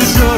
Yavuşa